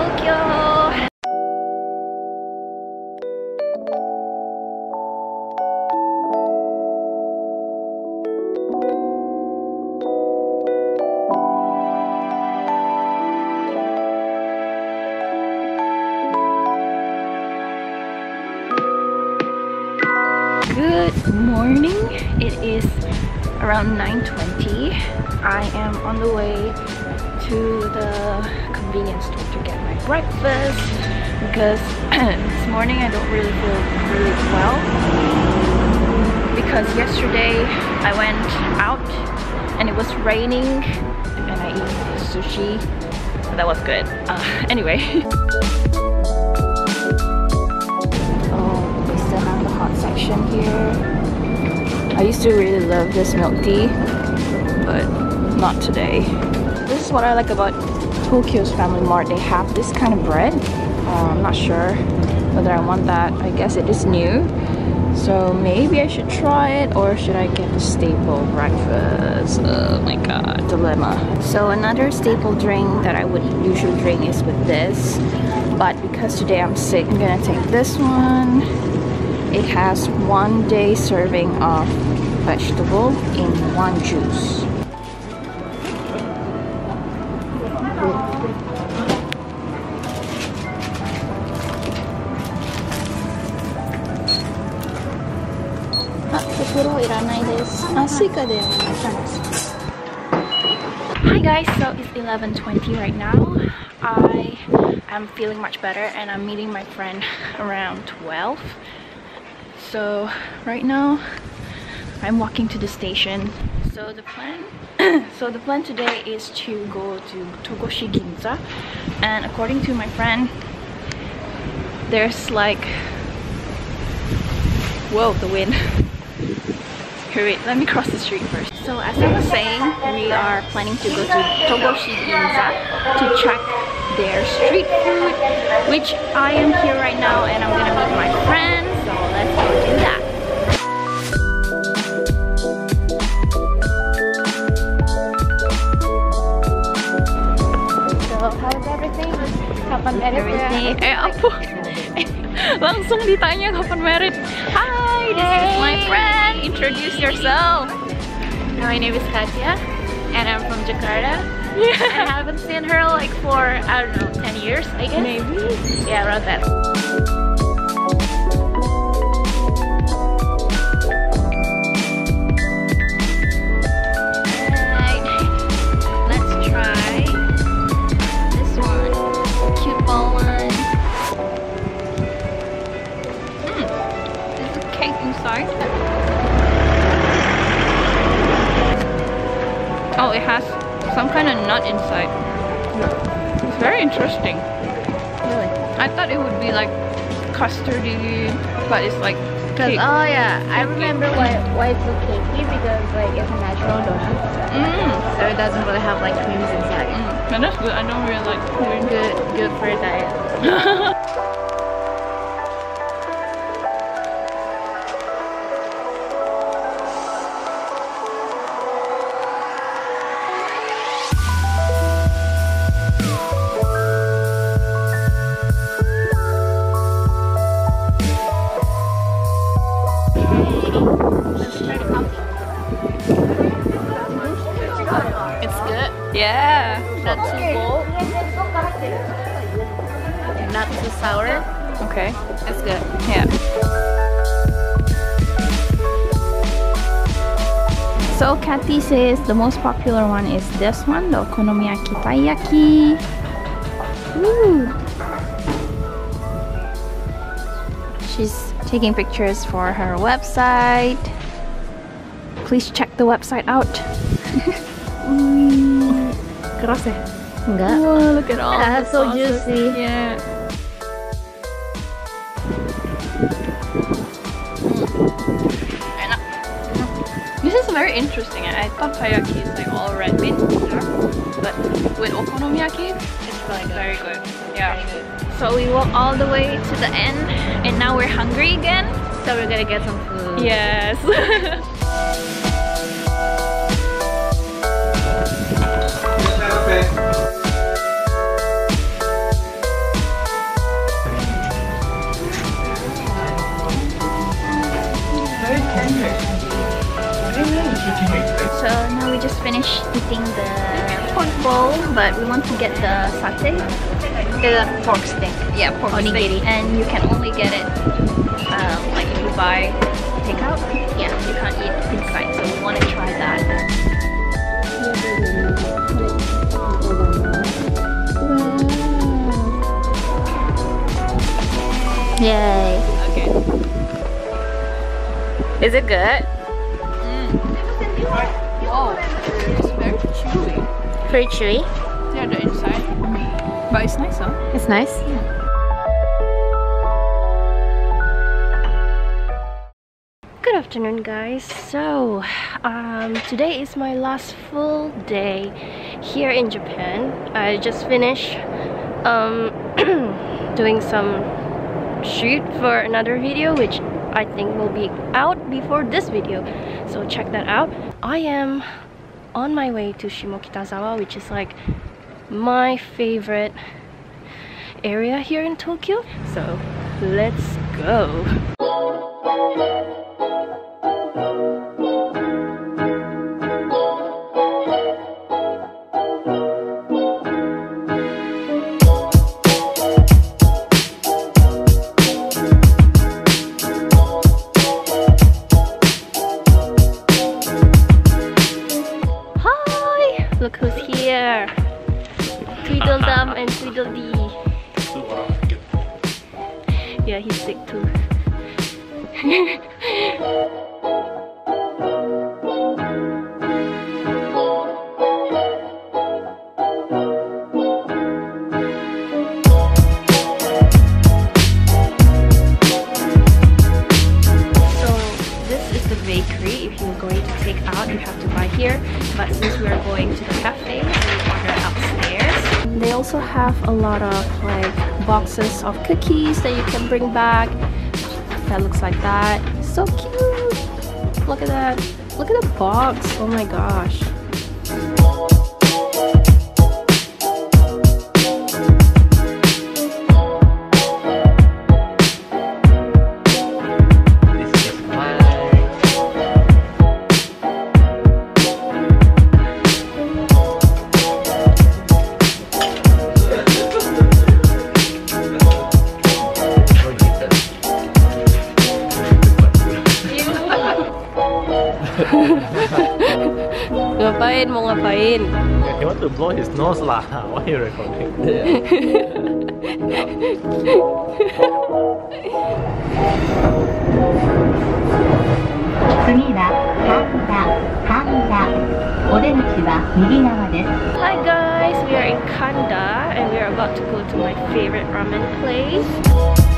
Tokyo. Good morning. It is around 9:20. I am on the way to the convenience store to get my breakfast because this morning I don't really feel really well, because yesterday I went out and it was raining and I ate sushi. That was good. Anyway. Oh, we still have the hot section here. I used to really love this milk tea, but not today. This is what I like about Tokyo's Family Mart. They have this kind of bread. I'm not sure whether I want that. I guess it is new, so maybe I should try it, or should I get the staple breakfast? Oh my god, dilemma. So another staple drink that I would usually drink is with this, but because today I'm sick, I'm gonna take this one. It has 1 day serving of vegetable in 1 juice. Hi guys, so it's 11:20 right now. I am feeling much better and I'm meeting my friend around 12. So right now I'm walking to the station. So the plan today is to go to Togoshi Ginza, and according to my friend there's like, whoa, the wind. Wait, let me cross the street first. So as I was saying, we are planning to go to Togoshi Ginza to check their street food, which I am here right now and I'm gonna meet my friend, so let's go do that. So how's everything? Kapan married? Apa? Langsung ditanya kapan married. Hi, this is my friend. Introduce yourself. My name is Katya and I'm from Jakarta. Yeah. I haven't seen her like for, I don't know, 10 years I guess. Maybe. Yeah, around that. Alright, let's try this one. Cute ball one. There's a cake inside. Oh, it has some kind of nut inside. Yeah. It's very interesting. Really? I thought it would be like custardy, but it's like cake. Oh yeah, I remember why it's so cakey, because like it's a natural donut. So it doesn't really have like creams inside. And that's good. I don't really like cream. Good for a diet. Yeah, that's too bold. Not too sour. Okay, that's good. Yeah. So Kathy says the most popular one is this one, the Okonomiyaki Taiyaki. Woo! She's taking pictures for her website. Please check the website out. Keras ya? Enggak. Oh, look at all. That's so juicy. Yeah. Enak. This is very interesting. I thought taiyaki is like all red meat, but with okonomiyaki, it's like very good. Yeah. Very good. So we walked all the way to the end, and now we're hungry again. So we're gonna get some food. Yes. getting the pork bowl, but we want to get the satay, the pork steak. Yeah, pork onigiri steak. And you can only get it like if you buy takeout. Yeah, you can't eat inside, so we want to try that. Yay! Okay. Is it good? Oh, it's very chewy. Very chewy? Yeah, the inside. But it's nice, huh? It's nice? Yeah. Good afternoon, guys. So, today is my last full day here in Japan. I just finished doing some shoot for another video, which I think will be out before this video, so check that out. I am on my way to Shimokitazawa, which is like my favorite area here in Tokyo, so let's go. Look who's here! Tweedledum and Tweedledee. Yeah, he's sick too. So this is the bakery. If you're going to take out, you have to buy here. But since we are going to the cafe, we order upstairs. They also have a lot of like boxes of cookies that you can bring back. That looks like that. So cute! Look at that. Look at the box. Oh my gosh. Ngapain, mau ngapain? He wants to blow his nose lah. Why are you recording? Hi guys, we are in Kanda and we are about to go to my favorite ramen place.